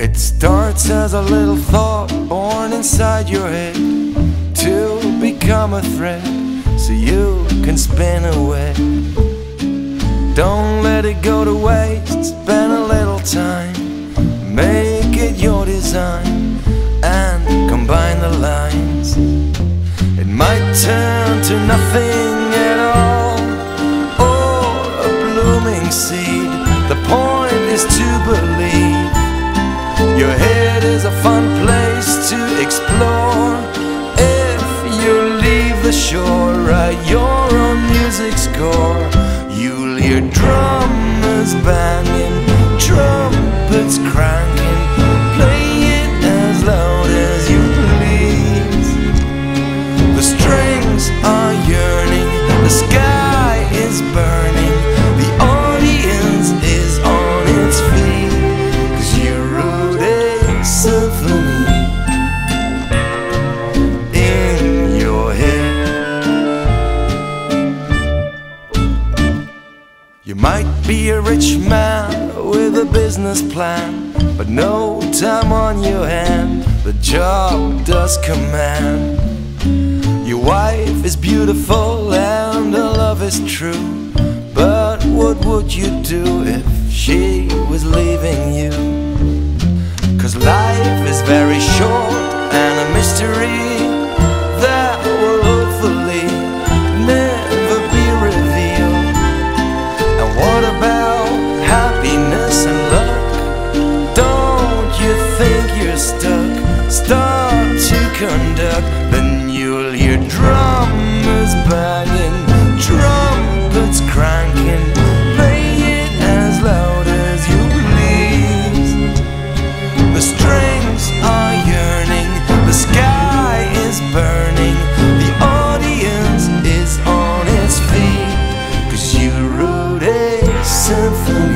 It starts as a little thought born inside your head to become a thread so you can spin away. Don't let it go to waste, spend a little time, make it your design and combine the lines. It might turn to nothing at all or a blooming seed. The point is to believe. Your head is a fun place to explore. If you leave the shore, write your own music score. You'll hear drummers banging, trumpets cranking. Play it as loud as you please. The strings are yearning, the sky is burning, the audience is on its feet. Symphony in your head. You might be a rich man with a business plan, but no time on your hand. The job does command. Your wife is beautiful and her love is true, but what would you do if she was leaving you? 'Cause life is very short and a mystery that will hopefully never be revealed. And what about happiness and luck? Don't you think you're stuck? Start to conduct, then you'll hear drummers banging, trumpets cranking. Play it as loud as you please. The strings are yearning, the sky is burning, the audience is on its feet, 'cause you wrote a symphony.